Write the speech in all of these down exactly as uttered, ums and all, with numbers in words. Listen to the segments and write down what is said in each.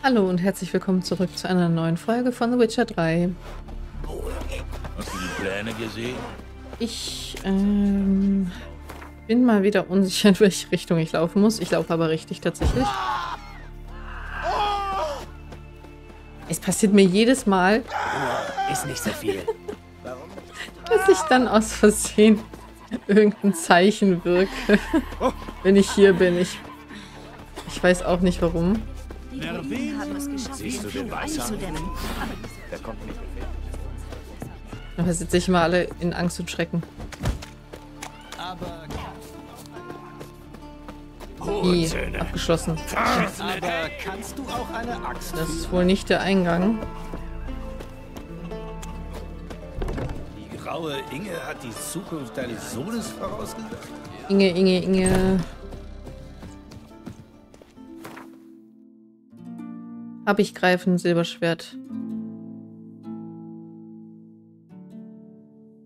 Hallo und herzlich willkommen zurück zu einer neuen Folge von The Witcher drei. Hast du die Pläne gesehen? Ich ähm, bin mal wieder unsicher, in welche Richtung ich laufen muss. Ich laufe aber richtig tatsächlich. Es passiert mir jedes Mal, oh, ist nicht so viel, dass ich dann aus Versehen irgendein Zeichen wirke, wenn ich hier bin. Ich, ich weiß auch nicht warum. Siehst du den Weißer? Der kommt nicht. Da sitzen sich mal alle in Angst und Schrecken. I, abgeschlossen. Aber kannst du auch eine Axt? Das ist wohl nicht der Eingang. Die graue Inge hat die Zukunft deines Sohnes vorausgesagt. Inge, Inge, Inge. Hab ich greifen, Silberschwert.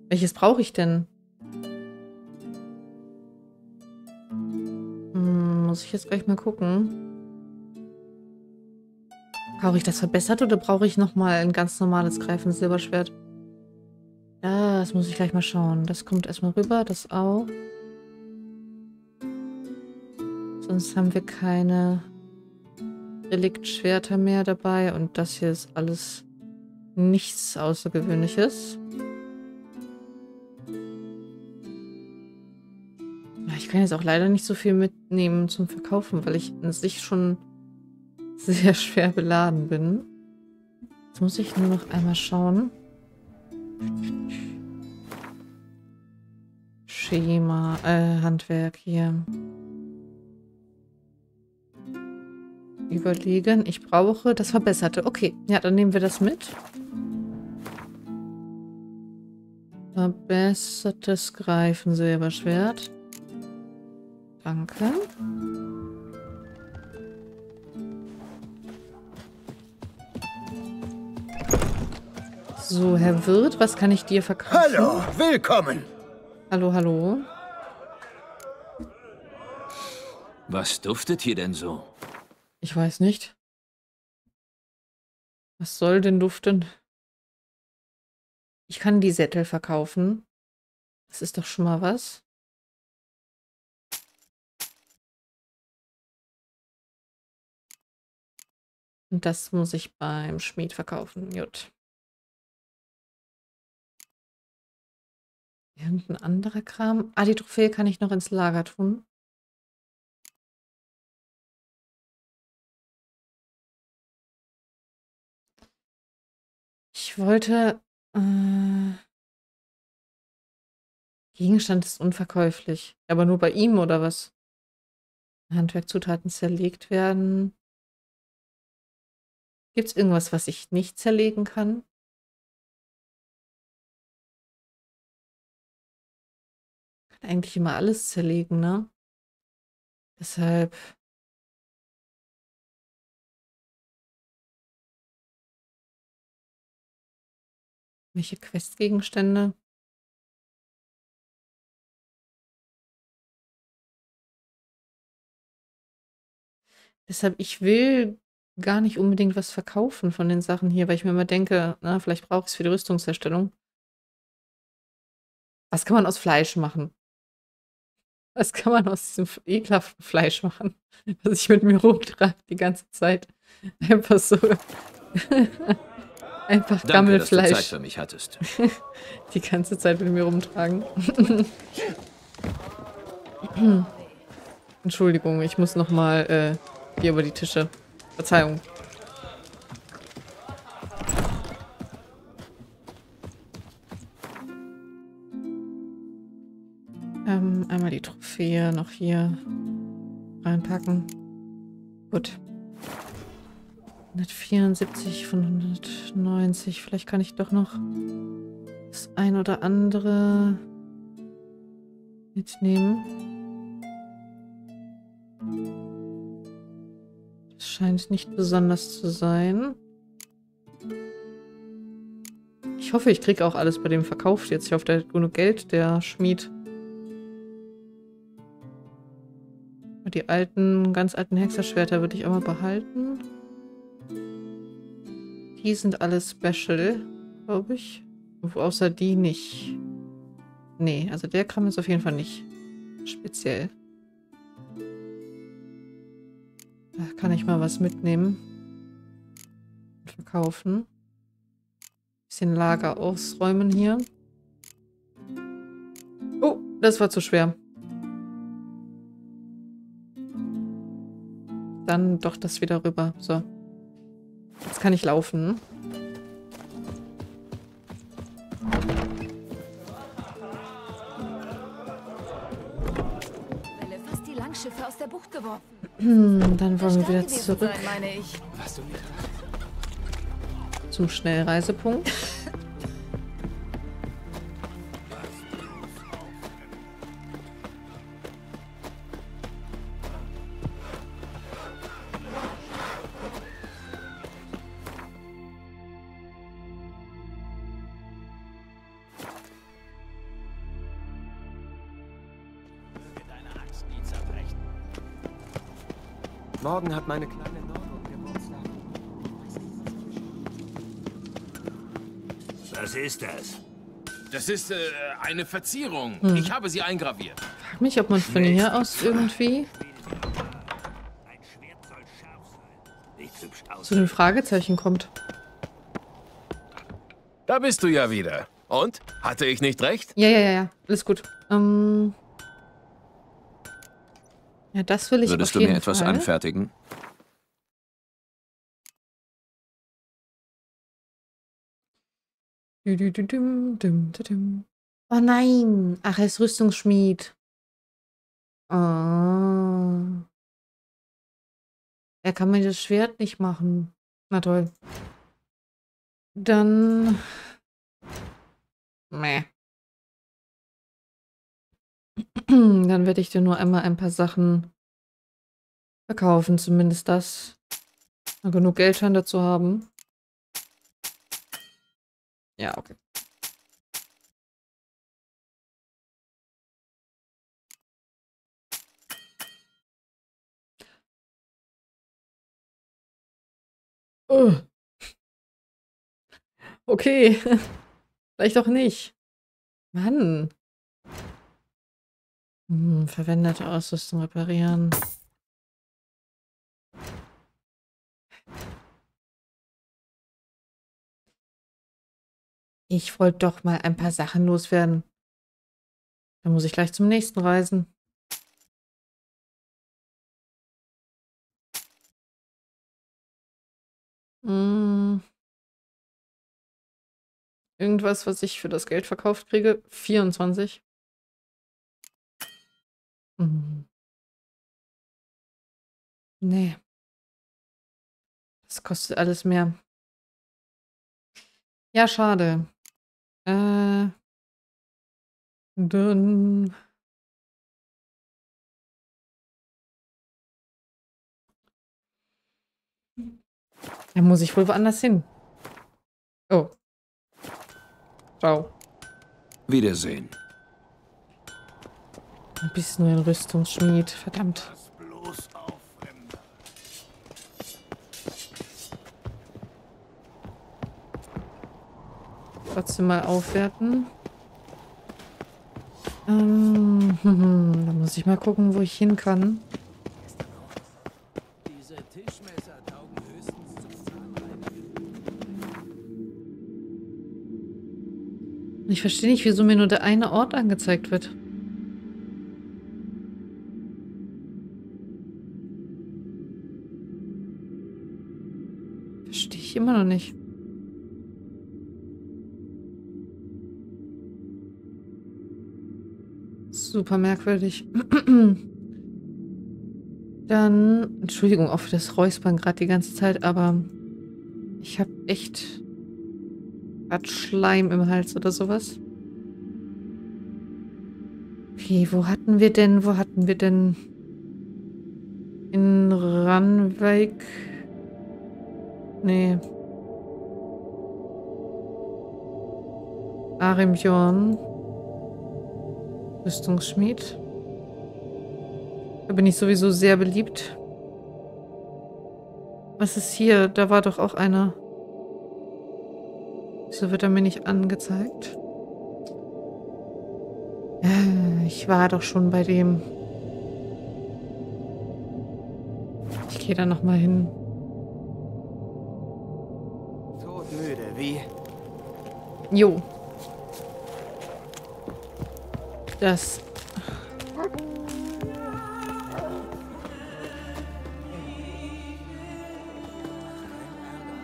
Welches brauche ich denn? Hm, muss ich jetzt gleich mal gucken. Brauche ich das verbessert oder brauche ich nochmal ein ganz normales greifendes Silberschwert? Das muss ich gleich mal schauen. Das kommt erstmal rüber, das auch. Sonst haben wir keine Reliktschwerter mehr dabei und das hier ist alles nichts Außergewöhnliches. Ich kann jetzt auch leider nicht so viel mitnehmen zum Verkaufen, weil ich an sich schon sehr schwer beladen bin. Jetzt muss ich nur noch einmal schauen. Schema, äh, Handwerk hier. Überlegen. Ich brauche das Verbesserte. Okay, ja, dann nehmen wir das mit. Verbessertes Greifen Silberschwert. Danke. So, Herr Wirt, was kann ich dir verkaufen? Hallo, willkommen. Hallo, hallo. Was duftet hier denn so? Ich weiß nicht. Was soll denn duften? Ich kann die Sättel verkaufen. Das ist doch schon mal was. Und das muss ich beim Schmied verkaufen. Gut. Irgendein anderer Kram. Ah, die Trophäe kann ich noch ins Lager tun. Ich wollte... Äh, Gegenstand ist unverkäuflich. Aber nur bei ihm, oder was? Handwerkzutaten zerlegt werden... Gibt es irgendwas, was ich nicht zerlegen kann? Ich kann eigentlich immer alles zerlegen, ne? Deshalb... Welche Questgegenstände? Deshalb, ich will... gar nicht unbedingt was verkaufen von den Sachen hier, weil ich mir immer denke, na, vielleicht brauche ich es für die Rüstungsherstellung. Was kann man aus Fleisch machen? Was kann man aus diesem ekelhaften Fleisch machen, was ich mit mir rumtrage die ganze Zeit? Einfach so. Einfach Danke, Gammelfleisch. Dass du Zeit für mich hattest. Die ganze Zeit mit mir rumtragen. Entschuldigung, ich muss nochmal äh, hier über die Tische. Verzeihung. Ähm, einmal die Trophäe noch hier reinpacken. Gut. hundertvierundsiebzig von hundertneunzig. Vielleicht kann ich doch noch das ein oder andere mitnehmen. Scheint nicht besonders zu sein. Ich hoffe, ich kriege auch alles bei dem Verkauf jetzt. Ich hoffe, der hat genug Geld, der Schmied. Die alten, ganz alten Hexerschwerter würde ich auch mal behalten. Die sind alle special, glaube ich. Außer die nicht. Nee, also der kam jetzt auf jeden Fall nicht speziell. Da kann ich mal was mitnehmen. Verkaufen. Bisschen Lager ausräumen hier. Oh, das war zu schwer. Dann doch das wieder rüber. So. Jetzt kann ich laufen. Fast die Langschiffe aus der Bucht geworfen. Dann wollen wir wieder zurück zum Schnellreisepunkt. Morgen hat meine kleine Nordung Geburtstag. Was ist das? Das ist äh, eine Verzierung. Hm. Ich habe sie eingraviert. Frag mich, ob man von Nicht. hier aus irgendwie zu den Fragezeichen kommt. Da bist du ja wieder. Und? Hatte ich nicht recht? Ja, ja, ja, ja. Alles gut. Ähm... Ja, das will ich auf jeden Fall. Würdest du mir etwas anfertigen? Oh nein! Ach, er ist Rüstungsschmied. Oh. Er kann mir das Schwert nicht machen. Na toll. Dann... Meh. Dann werde ich dir nur einmal ein paar Sachen verkaufen, zumindest das. Genug Geld scheint dazu haben. Ja, okay. Oh. Okay. Vielleicht auch nicht. Mann. Hm, verwendete Ausrüstung reparieren. Ich wollte doch mal ein paar Sachen loswerden. Dann muss ich gleich zum nächsten reisen. Hm. Irgendwas, was ich für das Geld verkauft kriege. vierundzwanzig. Nee. Das kostet alles mehr. Ja, schade. Äh. Dann. Da muss ich wohl woanders hin. Oh. Ciao. Wiedersehen. Du bist nur ein Rüstungsschmied, verdammt. Trotzdem mal aufwerten. Ähm, da muss ich mal gucken, wo ich hin kann. Ich verstehe nicht, wieso mir nur der eine Ort angezeigt wird. Immer noch nicht. Super merkwürdig. Dann, Entschuldigung, auf das Räuspern gerade die ganze Zeit, aber ich habe echt grad Schleim im Hals oder sowas. Okay, wo hatten wir denn, wo hatten wir denn in Ranwijk? Nee. Arimjorn. Rüstungsschmied. Da bin ich sowieso sehr beliebt. Was ist hier? Da war doch auch einer. Wieso wird er mir nicht angezeigt? Ich war doch schon bei dem. Ich gehe da nochmal hin. Todmüde, wie? Jo. Das.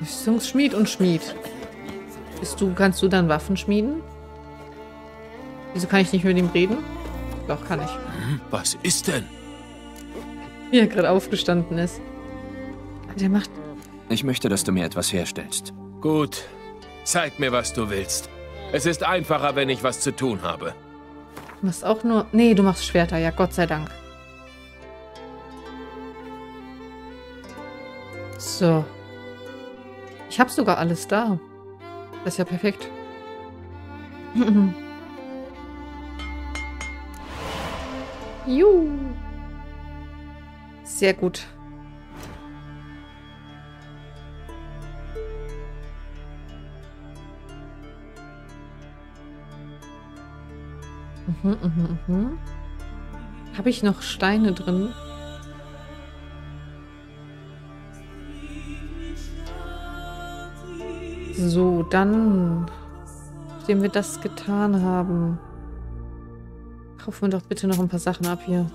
Rüstungsschmied und Schmied. Bist du, kannst du dann Waffen schmieden? Wieso kann ich nicht mit ihm reden? Doch, kann ich. Was ist denn? Wie er gerade aufgestanden ist. Der macht... Ich möchte, dass du mir etwas herstellst. Gut. Zeig mir, was du willst. Es ist einfacher, wenn ich was zu tun habe. Du machst auch nur... Nee, du machst Schwerter. Ja, Gott sei Dank. So. Ich habe sogar alles da. Das ist ja perfekt. Juhu. Sehr gut. Mhm, mhm, mhm. Habe ich noch Steine drin? So, dann, nachdem wir das getan haben, kaufen wir doch bitte noch ein paar Sachen ab hier.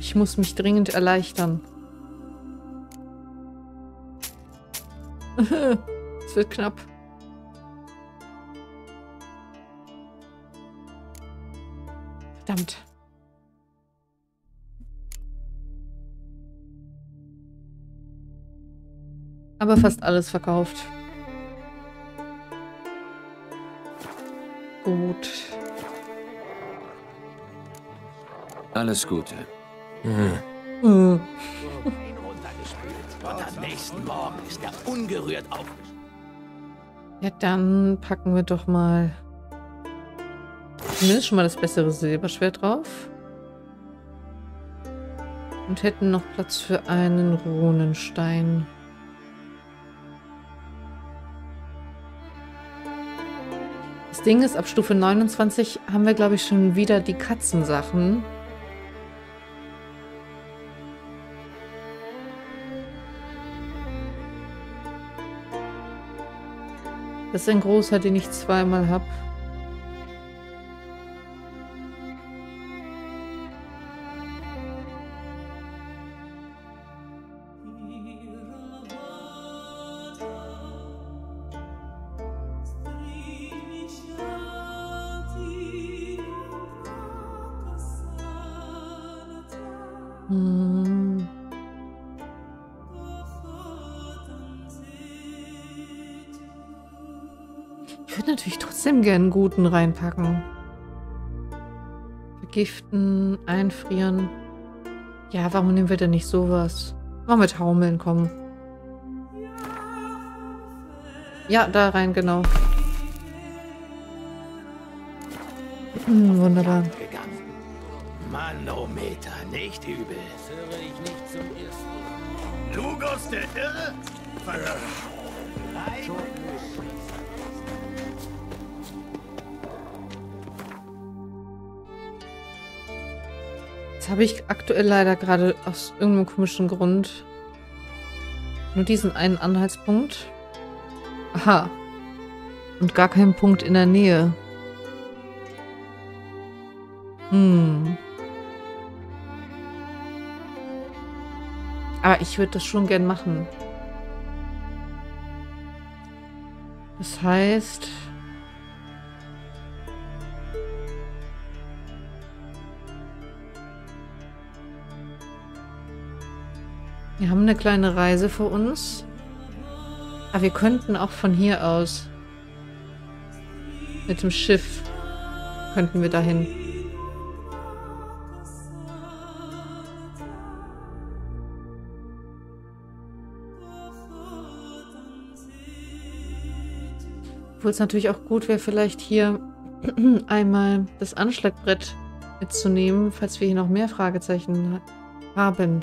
Ich muss mich dringend erleichtern. Es wird knapp. Verdammt. Aber fast alles verkauft. Gut. Alles Gute. Mhm. Und am nächsten Morgen ist er ungerührt aufgestanden. Ja, dann packen wir doch mal zumindest schon mal das bessere Silberschwert drauf. Und hätten noch Platz für einen Runenstein. Das Ding ist, ab Stufe neunundzwanzig haben wir, glaube ich, schon wieder die Katzensachen. Das ist ein großer, den ich zweimal habe. Gerne einen guten reinpacken. Vergiften, einfrieren. Ja, warum nehmen wir denn nicht sowas? Mal mit Haumeln kommen. Ja, da rein, genau. Hm, wunderbar. Manometer, nicht übel. Das höre ich nicht zum ersten. Lugos, der Irre? Habe ich aktuell leider gerade aus irgendeinem komischen Grund nur diesen einen Anhaltspunkt. Aha. Und gar keinen Punkt in der Nähe. Hm. Aber ich würde das schon gern machen. Das heißt... Wir haben eine kleine Reise vor uns. Aber wir könnten auch von hier aus mit dem Schiff könnten wir dahin. Obwohl es natürlich auch gut wäre, vielleicht hier einmal das Anschlagbrett mitzunehmen, falls wir hier noch mehr Fragezeichen haben.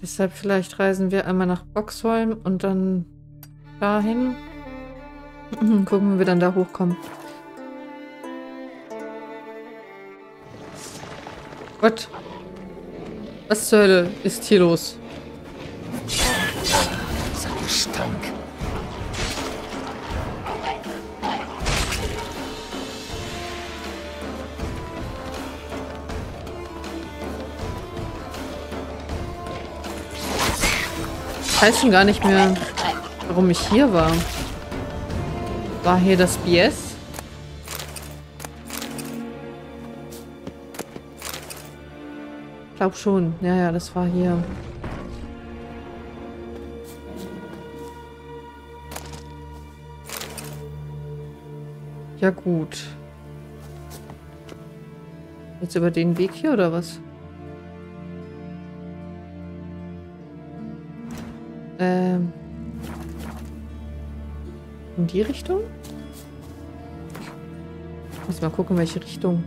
Deshalb vielleicht reisen wir einmal nach Boxholm und dann dahin. Gucken, wie wir dann da hochkommen. Gott. Was zur Hölle ist hier los? Stank. Ich weiß schon gar nicht mehr, warum ich hier war. War hier das B S? Ich glaube schon. Ja, ja, das war hier. Ja gut. Jetzt über den Weg hier oder was? Ähm. In die Richtung? Ich muss mal gucken, welche Richtung.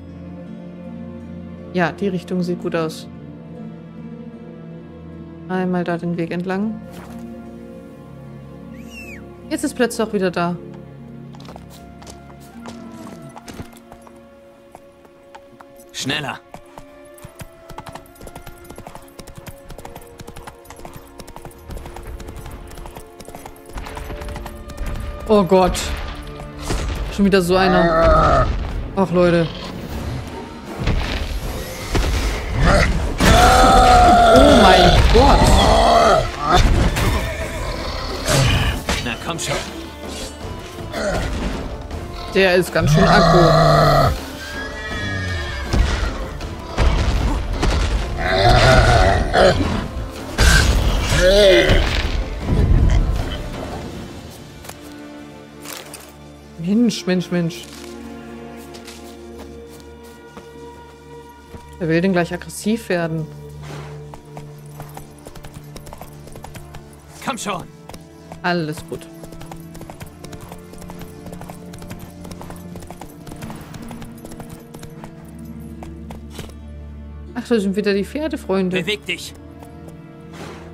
Ja, die Richtung sieht gut aus. Einmal da den Weg entlang. Jetzt ist plötzlich auch wieder da. Schneller! Oh Gott. Schon wieder so einer. Ach, Leute. Oh mein Gott. Na komm schon. Der ist ganz schön aggro. Mensch, Mensch, Mensch. Er will denn gleich aggressiv werden. Komm schon. Alles gut. Ach, da sind wieder die Pferdefreunde. Beweg dich.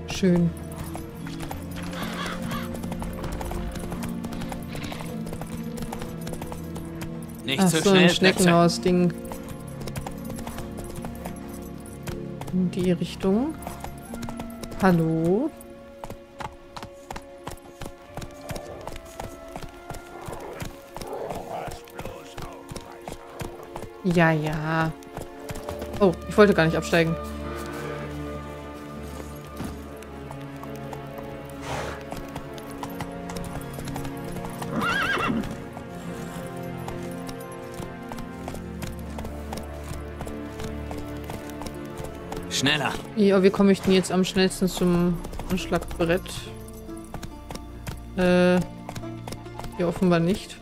Schön. Nicht so, so schnell, ein Schneckenhaus-Ding. In die Richtung. Hallo? Ja, ja. Oh, ich wollte gar nicht absteigen. Schneller. Ja, wie komme ich denn jetzt am schnellsten zum Anschlagbrett? Äh, hier offenbar nicht.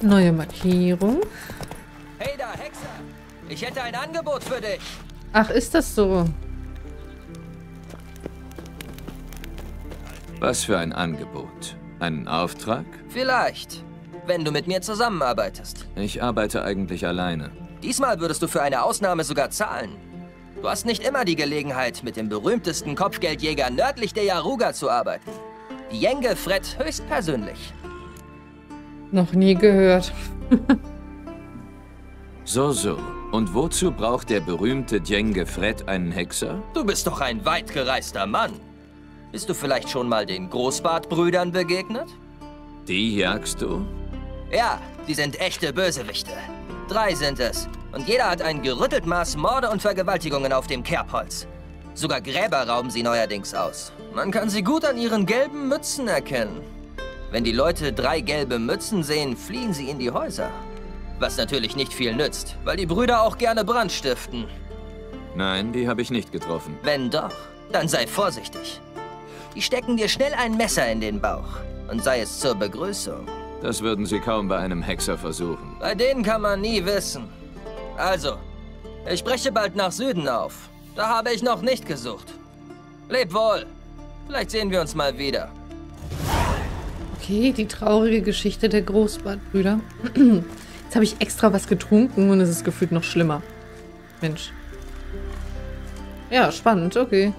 Neue Markierung. Ich hätte ein Angebot für dich. Ach, ist das so? Was für ein Angebot? Einen Auftrag? Vielleicht, wenn du mit mir zusammenarbeitest. Ich arbeite eigentlich alleine. Diesmal würdest du für eine Ausnahme sogar zahlen. Du hast nicht immer die Gelegenheit, mit dem berühmtesten Kopfgeldjäger nördlich der Yaruga zu arbeiten. Djenge Frett höchstpersönlich. Noch nie gehört. So, so. Und wozu braucht der berühmte Djenge Frett einen Hexer? Du bist doch ein weitgereister Mann. Bist du vielleicht schon mal den Großbartbrüdern begegnet? Die jagst du? Ja, die sind echte Bösewichte. Drei sind es. Und jeder hat ein gerüttelt Maß Morde und Vergewaltigungen auf dem Kerbholz. Sogar Gräber rauben sie neuerdings aus. Man kann sie gut an ihren gelben Mützen erkennen. Wenn die Leute drei gelbe Mützen sehen, fliehen sie in die Häuser. Was natürlich nicht viel nützt, weil die Brüder auch gerne Brand stiften. Nein, die habe ich nicht getroffen. Wenn doch, dann sei vorsichtig. Die stecken dir schnell ein Messer in den Bauch. Und sei es zur Begrüßung. Das würden sie kaum bei einem Hexer versuchen. Bei denen kann man nie wissen. Also, ich breche bald nach Süden auf. Da habe ich noch nicht gesucht. Leb wohl. Vielleicht sehen wir uns mal wieder. Okay, die traurige Geschichte der Großbartbrüder. Jetzt habe ich extra was getrunken und es ist gefühlt noch schlimmer. Mensch. Ja, spannend, okay.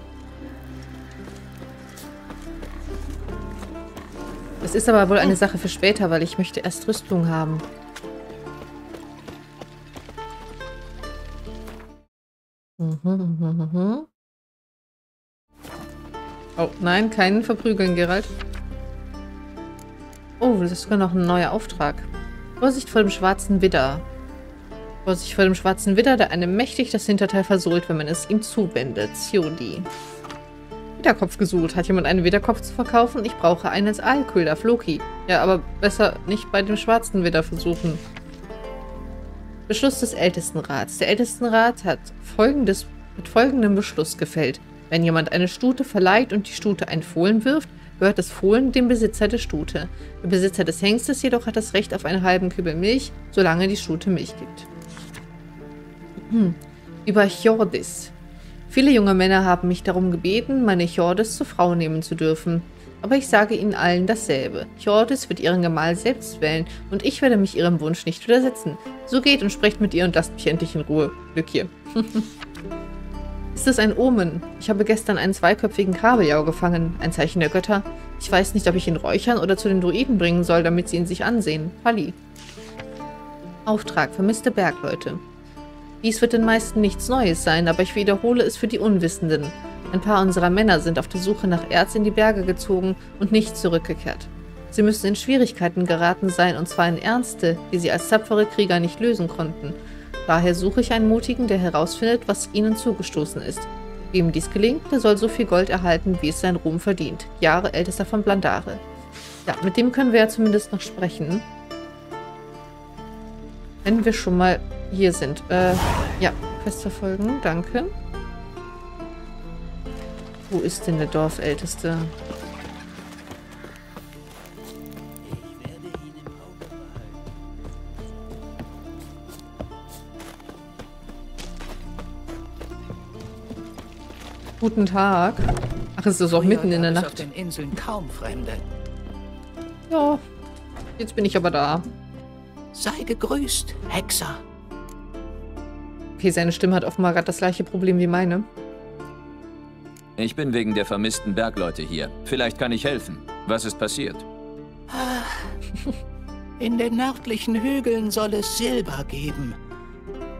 Das ist aber wohl eine Sache für später, weil ich möchte erst Rüstung haben. Oh, nein, keinen verprügeln, Geralt. Oh, das ist sogar noch ein neuer Auftrag. Vorsicht vor dem schwarzen Widder. Vorsicht vor dem schwarzen Widder, der einem mächtig das Hinterteil versohlt, wenn man es ihm zuwendet. Hjordi. Widderkopf gesucht. Hat jemand einen Widderkopf zu verkaufen? Ich brauche einen als Aalköder. Floki. Ja, aber besser nicht bei dem schwarzen Widder versuchen. Beschluss des Ältestenrats. Der Ältestenrat hat folgendes, mit folgendem Beschluss gefällt. Wenn jemand eine Stute verleiht und die Stute ein Fohlen wirft, gehört das Fohlen dem Besitzer der Stute. Der Besitzer des Hengstes jedoch hat das Recht auf einen halben Kübel Milch, solange die Stute Milch gibt. Hm. Über Hjordis. Viele junge Männer haben mich darum gebeten, meine Hjordis zur Frau nehmen zu dürfen. Aber ich sage ihnen allen dasselbe. Hjordis wird ihren Gemahl selbst wählen und ich werde mich ihrem Wunsch nicht widersetzen. So geht und sprecht mit ihr und lasst mich endlich in Ruhe. Glück hier. Ist das ein Omen? Ich habe gestern einen zweiköpfigen Kabeljau gefangen. Ein Zeichen der Götter. Ich weiß nicht, ob ich ihn räuchern oder zu den Druiden bringen soll, damit sie ihn sich ansehen. Halli. Auftrag. Vermisste Bergleute. Dies wird den meisten nichts Neues sein, aber ich wiederhole es für die Unwissenden. Ein paar unserer Männer sind auf der Suche nach Erz in die Berge gezogen und nicht zurückgekehrt. Sie müssen in Schwierigkeiten geraten sein, und zwar in ernste, die sie als tapfere Krieger nicht lösen konnten. Daher suche ich einen Mutigen, der herausfindet, was ihnen zugestoßen ist. Wem dies gelingt, der soll so viel Gold erhalten, wie es sein Ruhm verdient. Jahre ältester von Blandare. Ja, mit dem können wir ja zumindest noch sprechen. Wenn wir schon mal hier sind. Äh, ja, Quest verfolgen, danke. Wo ist denn der Dorfälteste? Guten Tag. Ach, es ist auch mitten in der Nacht. Auf den Inseln kaum Fremde. Ja, jetzt bin ich aber da. Sei gegrüßt, Hexer. Okay, seine Stimme hat offenbar gerade das gleiche Problem wie meine. Ich bin wegen der vermissten Bergleute hier. Vielleicht kann ich helfen. Was ist passiert? In den nördlichen Hügeln soll es Silber geben.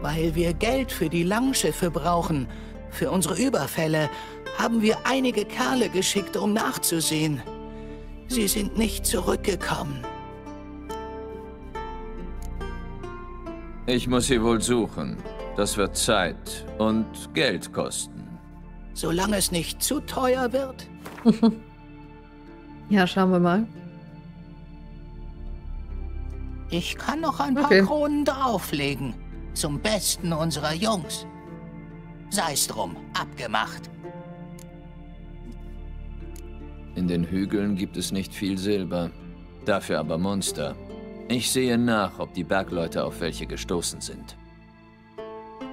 Weil wir Geld für die Langschiffe brauchen, für unsere Überfälle, haben wir einige Kerle geschickt, um nachzusehen. Sie sind nicht zurückgekommen. Ich muss sie wohl suchen. Das wird Zeit und Geld kosten. Solange es nicht zu teuer wird. Ja, schauen wir mal. Ich kann noch ein okay. paar Kronen drauflegen. Zum Besten unserer Jungs. Sei's drum, abgemacht. In den Hügeln gibt es nicht viel Silber, dafür aber Monster. Ich sehe nach, ob die Bergleute auf welche gestoßen sind.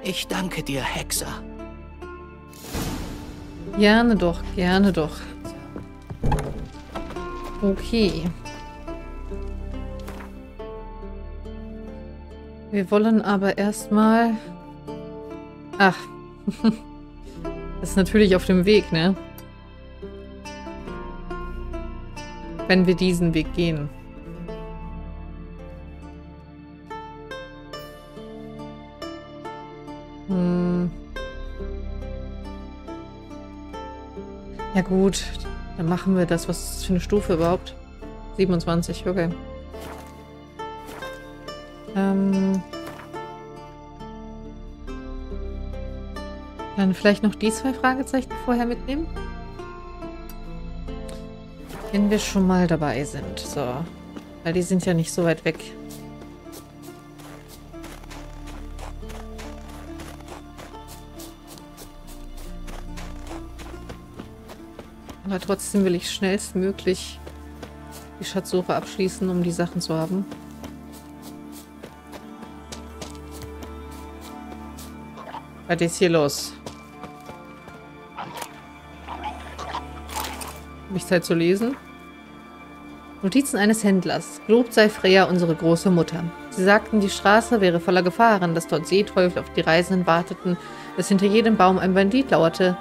Ich danke dir, Hexer. Gerne doch, gerne doch. Okay. Wir wollen aber erstmal... Ach. Das ist natürlich auf dem Weg, ne? Wenn wir diesen Weg gehen. Hm. Ja gut, dann machen wir das. Was ist das für eine Stufe überhaupt? siebenundzwanzig, okay. Ähm... Dann vielleicht noch die zwei Fragezeichen vorher mitnehmen. Wenn wir schon mal dabei sind. So. Weil die sind ja nicht so weit weg. Aber trotzdem will ich schnellstmöglich die Schatzsuche abschließen, um die Sachen zu haben. Was ist hier los? Habe ich Zeit zu lesen? Notizen eines Händlers. Gelobt sei Freya, unsere große Mutter. Sie sagten, die Straße wäre voller Gefahren, dass dort Seeteufel auf die Reisenden warteten, dass hinter jedem Baum ein Bandit lauerte.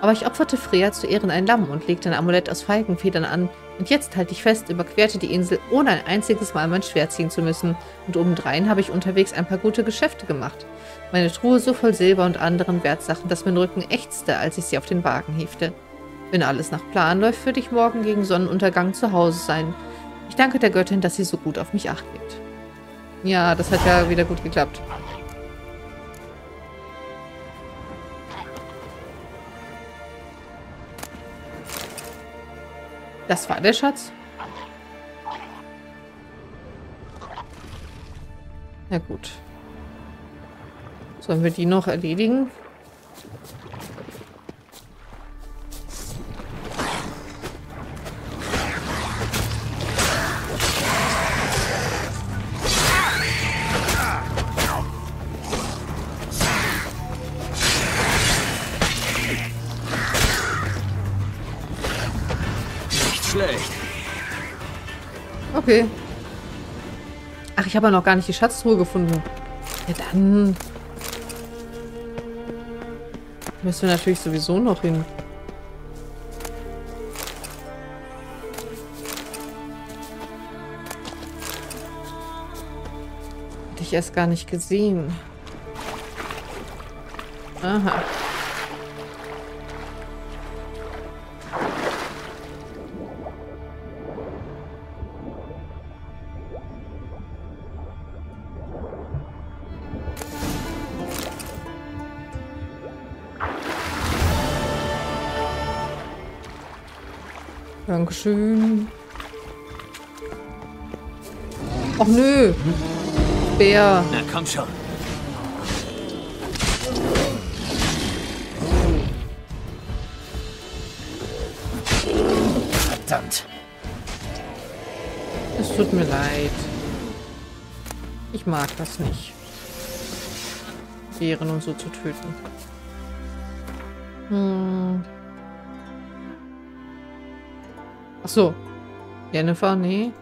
Aber ich opferte Freya zu Ehren ein Lamm und legte ein Amulett aus Feigenfedern an. Und jetzt halte ich fest, überquerte die Insel, ohne ein einziges Mal mein Schwert ziehen zu müssen. Und obendrein habe ich unterwegs ein paar gute Geschäfte gemacht. Meine Truhe so voll Silber und anderen Wertsachen, dass mein Rücken ächzte, als ich sie auf den Wagen hiefte. Wenn alles nach Plan läuft, würde ich morgen gegen Sonnenuntergang zu Hause sein. Ich danke der Göttin, dass sie so gut auf mich acht gibt. Ja, das hat ja wieder gut geklappt. Das war der Schatz. Na gut. Sollen wir die noch erledigen? Okay. Ach, ich habe ja noch gar nicht die Schatztruhe gefunden. Ja, dann... müssen wir natürlich sowieso noch hin. Hätte ich erst gar nicht gesehen. Aha. Dankeschön. Ach nö. Bär. Na komm schon. Verdammt. Es tut mir leid. Ich mag das nicht. Bären und so zu töten. Hm. Ach so. Jennifer, nee.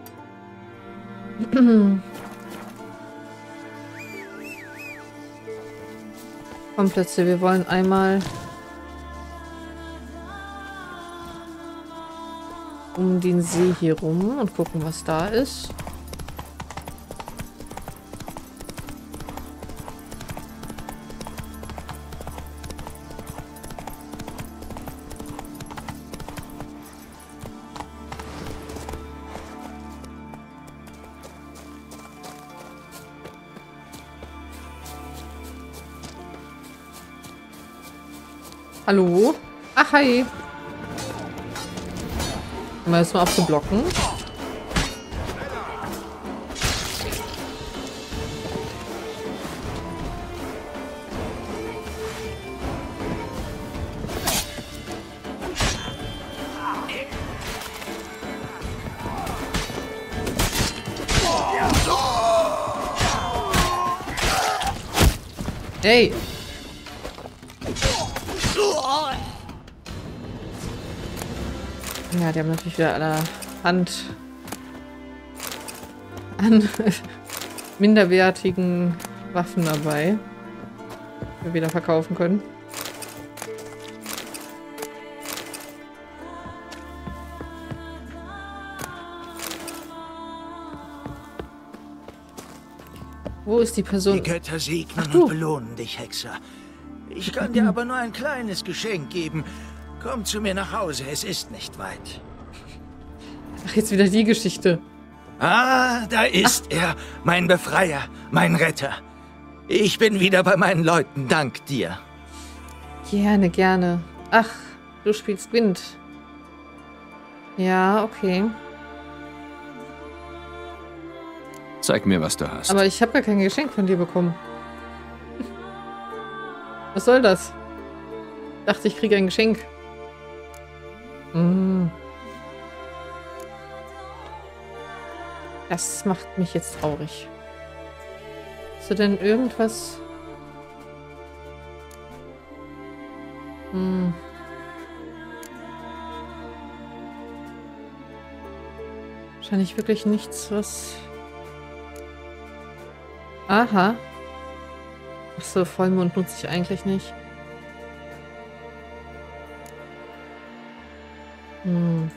Komm, Plätze, wir wollen einmal um den See hier rum und gucken, was da ist. Hallo? Ach, hi. Mal erstmal auf zu blocken. Hey! Ja, die haben natürlich wieder alle Hand an minderwertigen Waffen dabei, die wir wieder verkaufen können. Wo ist die Person? Die Götter segnen Ach, und belohnen dich, Hexer. Ich kann dir aber nur ein kleines Geschenk geben. Komm zu mir nach Hause, es ist nicht weit. Ach, jetzt wieder die Geschichte. Ah, da ist Ach. er, mein Befreier, mein Retter. Ich bin wieder bei meinen Leuten, dank dir. Gerne, gerne. Ach, du spielst Wind. Ja, okay. Zeig mir, was du hast. Aber ich habe gar kein Geschenk von dir bekommen. Was soll das? Ich dachte, ich kriege ein Geschenk. Mm. Das macht mich jetzt traurig. Hast du denn irgendwas? Hm. Wahrscheinlich wirklich nichts, was... Aha. Achso, Vollmond nutze ich eigentlich nicht. Hm.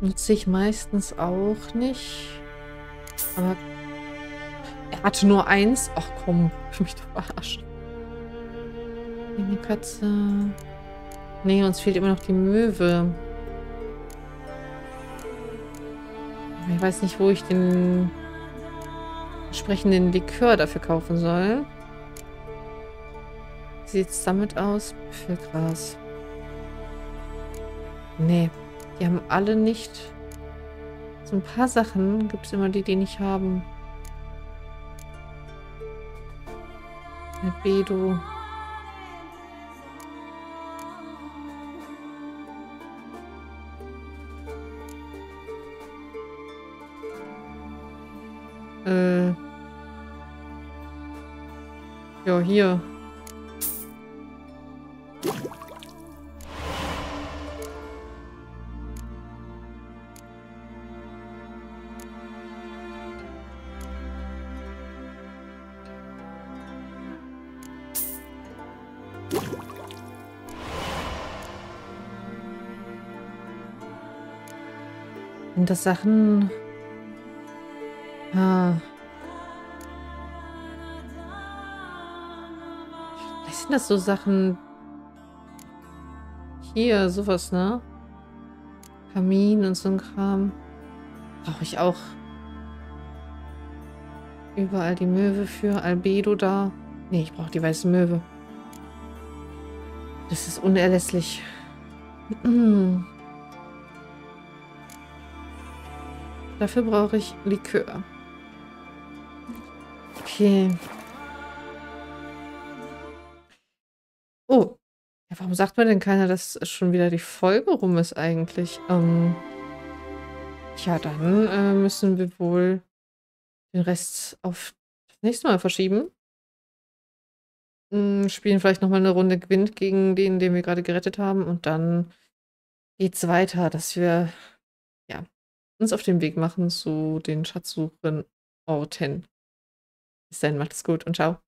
Nutze ich meistens auch nicht. Aber er hatte nur eins. Ach komm, ich mich doch verarscht. Eine Katze. Nee, uns fehlt immer noch die Möwe. Ich weiß nicht, wo ich den entsprechenden Likör dafür kaufen soll. Wie sieht es damit aus? Pfirgras. Nee, die haben alle nicht. So ein paar Sachen gibt es immer, die die nicht haben. Eine Bedo. Äh. Ja, hier. Und das Sachen... Ah. Was sind das so Sachen? Hier, sowas, ne? Kamin und so ein Kram. Brauche ich auch. Überall die Möwe für. Albedo da. Ne, ich brauche die weiße Möwe. Das ist unerlässlich. Dafür brauche ich Likör. Okay. Oh. Ja, warum sagt mir denn keiner, dass schon wieder die Folge rum ist eigentlich? Ähm, ja, dann äh, müssen wir wohl den Rest auf das nächste Mal verschieben. Ähm, spielen vielleicht nochmal eine Runde Gewinn gegen den, den wir gerade gerettet haben. Und dann geht's weiter, dass wir... ja. uns auf den Weg machen zu den Schatzsuchen Orten. Bis dann, macht's gut und ciao.